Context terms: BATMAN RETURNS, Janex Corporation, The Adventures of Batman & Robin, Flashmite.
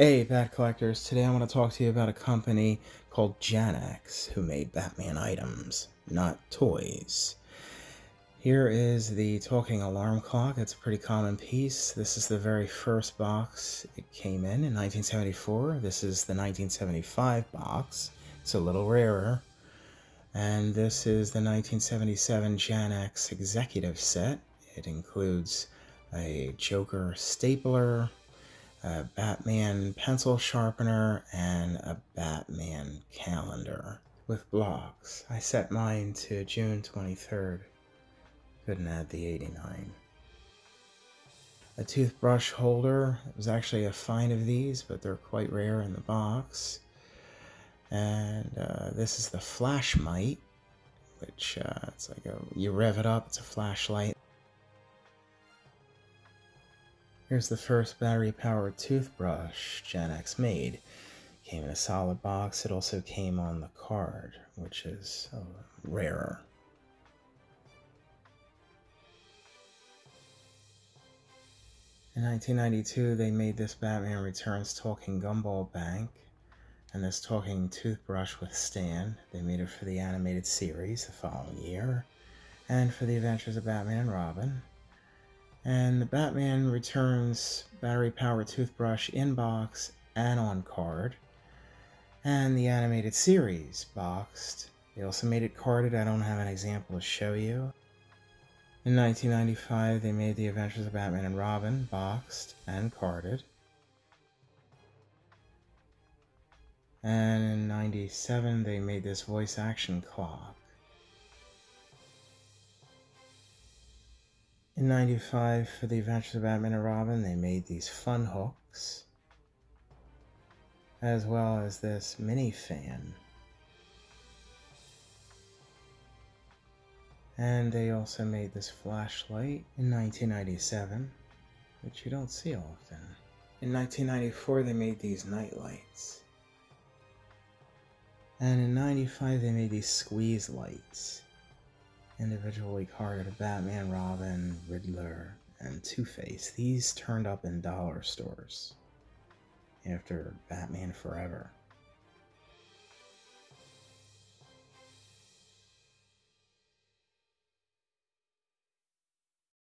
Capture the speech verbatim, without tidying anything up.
Hey, Bat Collectors, today I want to talk to you about a company called Janex, who made Batman items, not toys. Here is the talking alarm clock. It's a pretty common piece. This is the very first box it came in in nineteen seventy-four. This is the nineteen seventy-five box. It's a little rarer. And this is the nineteen seventy-seven Janex Executive Set. It includes a Joker stapler, a Batman pencil sharpener, and a Batman calendar with blocks. I set mine to June twenty-third. Couldn't add the eighty-nine. A toothbrush holder. It was actually a find of these, but they're quite rare in the box. And uh, this is the Flashmite, which uh, it's like a, you rev it up, it's a flashlight. Here's the first battery-powered toothbrush Janex made. Came in a solid box. It also came on the card, which is uh, rarer. In nineteen ninety-two, they made this Batman Returns talking gumball bank and this talking toothbrush with stand. They made it for the animated series the following year and for The Adventures of Batman and Robin. And the Batman Returns battery-powered toothbrush in box and on card, and the animated series boxed. They also made it carded. I don't have an example to show you. In nineteen ninety-five, they made The Adventures of Batman and Robin boxed and carded. And in ninety-seven, they made this voice action clock. In ninety-five, for The Adventures of Batman and Robin, they made these fun hooks, as well as this mini fan. And they also made this flashlight in nineteen ninety-seven, which you don't see often. In nineteen ninety-four, they made these night lights. And in ninety-five, they made these squeeze lights, individually carded of Batman, Robin, Riddler, and Two-Face. These turned up in dollar stores after Batman Forever.